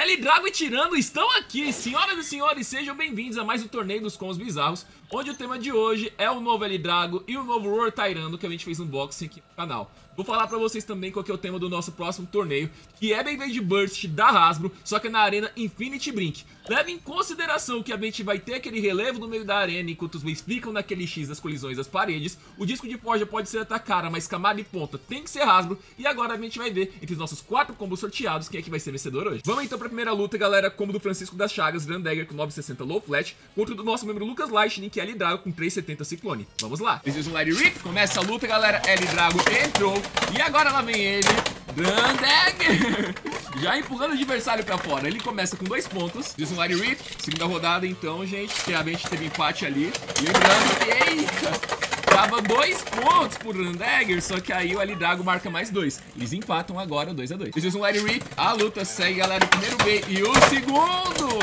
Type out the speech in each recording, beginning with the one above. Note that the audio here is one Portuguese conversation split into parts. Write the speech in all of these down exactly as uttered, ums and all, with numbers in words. L-Drago e Tyranno estão aqui, senhoras e senhores, sejam bem-vindos a mais um torneio dos combos bizarros, onde o tema de hoje é o novo L-Drago e o novo Roar Tyranno, que a gente fez um unboxing aqui no canal. Vou falar pra vocês também qual que é o tema do nosso próximo torneio, que é Beyblade Burst da Hasbro, só que na arena Infinity Brink. Leve em consideração que a gente vai ter aquele relevo no meio da arena, enquanto os meios ficam naquele X das colisões das paredes. O disco de forja pode ser atacado, mas camada e ponta tem que ser Hasbro. E agora a gente vai ver, entre os nossos quatro combos sorteados, quem é que vai ser vencedor hoje. Vamos então pra primeira luta, galera, como do Francisco das Chagas, Grand Dagger com nove sessenta low flat, contra o do nosso membro Lucas Lightning, que é L-Drago com três setenta Ciclone. Vamos lá. This is um light rip. Começa a luta, galera. L-Drago entrou. E agora lá vem ele, Grand Dagger, já empurrando o adversário pra fora. Ele começa com dois pontos. This is um light rip. Segunda rodada, então, gente. Realmente teve empate ali. E o Grand... Eita! Tava dois pontos pro Grand Dagger, só que aí o L-Drago marca mais dois. Eles empatam agora dois a dois. This is um light rip. A luta segue, galera. O primeiro B e o segundo.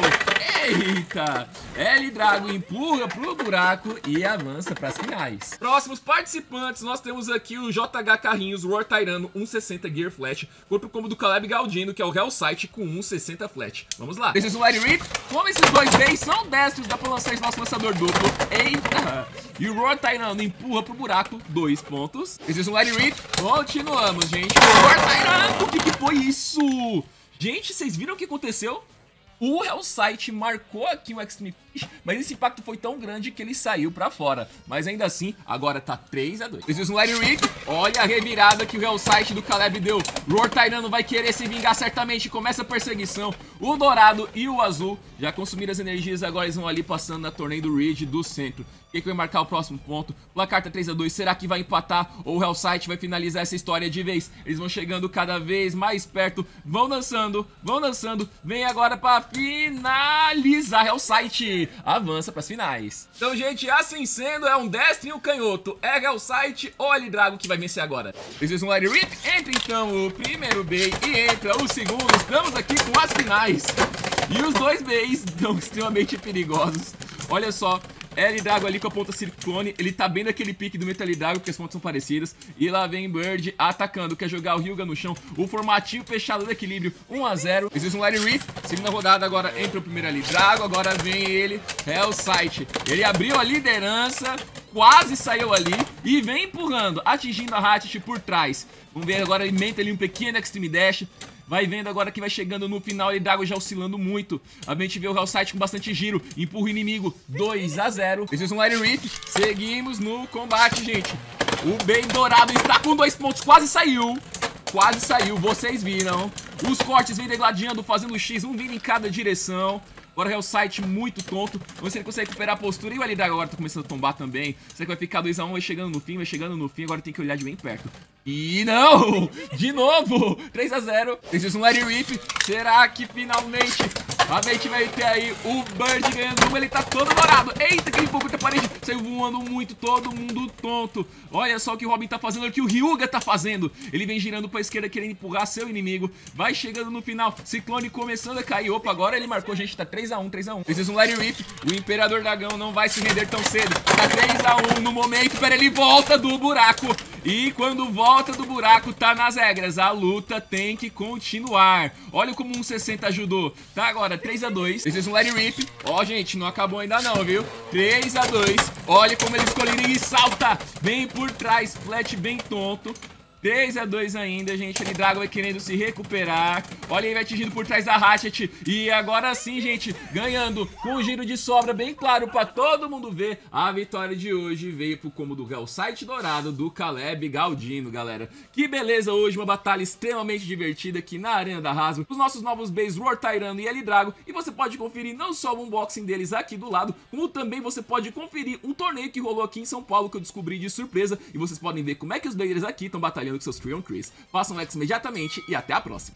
Eita! L-Drago empurra pro buraco e avança pras finais. Próximos participantes, nós temos aqui o J H Carrinhos, Roar Tyranno, cento e sessenta Gear Flat, contra o combo do Caleb Galdino, que é o Real Sight, com cento e sessenta Flat. Vamos lá. This is um light rip. Como esses dois Bs são destros, dá pra lançar esse nosso lançador duplo. Eita! E o Roar Tyranno empurra. Empurra pro buraco, dois pontos. This is um light rip. Continuamos, gente. O que, que foi isso? Gente, vocês viram o que aconteceu? O Hells Scythe marcou aqui o Extreme Fish, mas esse impacto foi tão grande que ele saiu pra fora. Mas ainda assim, agora tá três a dois. This is um light rip. Olha a revirada que o Hells Scythe do Caleb deu. Roar Tyranno vai querer se vingar certamente. Começa a perseguição. O dourado e o azul já consumiram as energias. Agora eles vão ali passando na torneio do Ridge do centro. Quem que vai marcar o próximo ponto? Placar tá três a dois. Será que vai empatar? Ou o Hells Scythe vai finalizar essa história de vez? Eles vão chegando cada vez mais perto. Vão dançando, vão dançando. Vem agora pra finalizar. Hells Scythe avança pras finais. Então, gente, assim sendo, é um destro e um canhoto. É Hells Scythe ou L-Drago que vai vencer agora. This um light rip. Entra então o primeiro B e entra o segundo. Estamos aqui com as finais. E os dois Bs estão extremamente perigosos. Olha só. L-Drago ali com a ponta Ciclone, ele tá bem naquele pique do Metal L-Drago, porque as pontas são parecidas. E lá vem Bird atacando, quer jogar o Ryuga no chão. O formatinho fechado do equilíbrio, um a zero. Existe um light rip, segunda rodada, agora entra o primeiro L-Drago, agora vem ele, Hells Scythe. Ele abriu a liderança, quase saiu ali e vem empurrando, atingindo a Hatchet por trás. Vamos ver agora, ele menta ali um pequeno Extreme Dash. Vai vendo agora que vai chegando no final, L-Drago já oscilando muito. A gente vê o Hells Scythe com bastante giro, empurra o inimigo, dois a zero. Esse é um light rip, seguimos no combate, gente. O bem dourado está com dois pontos, quase saiu. Quase saiu, vocês viram. Os cortes vêm degladinando, fazendo X, um vindo em cada direção. Agora o Hells Scythe muito tonto. Vamos ver se ele consegue recuperar a postura. E o L-Drago agora tá começando a tombar também. Será que vai ficar dois a um? Vai chegando no fim, vai chegando no fim. Agora tem que olhar de bem perto. E não! De novo! três a zero. Existe um light rip. Será que finalmente a gente vai ter aí o Bird ganhando uma? Ele tá todo dourado. Eita, que ele empurrou contra a parede. Saiu voando muito, todo mundo tonto. Olha só o que o Robin tá fazendo, olha o que o Ryuga tá fazendo. Ele vem girando pra esquerda, querendo empurrar seu inimigo. Vai chegando no final. Ciclone começando a cair. Opa, agora ele marcou, gente. Tá três a um, três a um. Esse é um light rip. O Imperador Dragão não vai se render tão cedo. Tá três a um no momento. Pera, ele volta do buraco. E quando volta do buraco, tá nas regras. A luta tem que continuar. Olha como o cento e sessenta ajudou. Tá agora, três a dois. Esse é um light rip. Ó, gente, não acabou ainda não, viu? três a dois. Olha como eles colidem e salta. Bem por trás. Flat bem tonto. três a dois ainda, gente. L-Drago vai querendo se recuperar. Olha, ele vai atingindo por trás da Hatchet. E agora sim, gente, ganhando com um giro de sobra bem claro pra todo mundo ver. A vitória de hoje veio pro combo do Hells Scythe dourado do Caleb Galdino, galera. Que beleza hoje, uma batalha extremamente divertida aqui na Arena da Hasbro. Os nossos novos Bs, Roar Tyranno e L-Drago. E você pode conferir não só o unboxing deles aqui do lado, como também você pode conferir um torneio que rolou aqui em São Paulo, que eu descobri de surpresa. E vocês podem ver como é que os players aqui estão batalhando com seus Trion Chris. Façam o X imediatamente e até a próxima.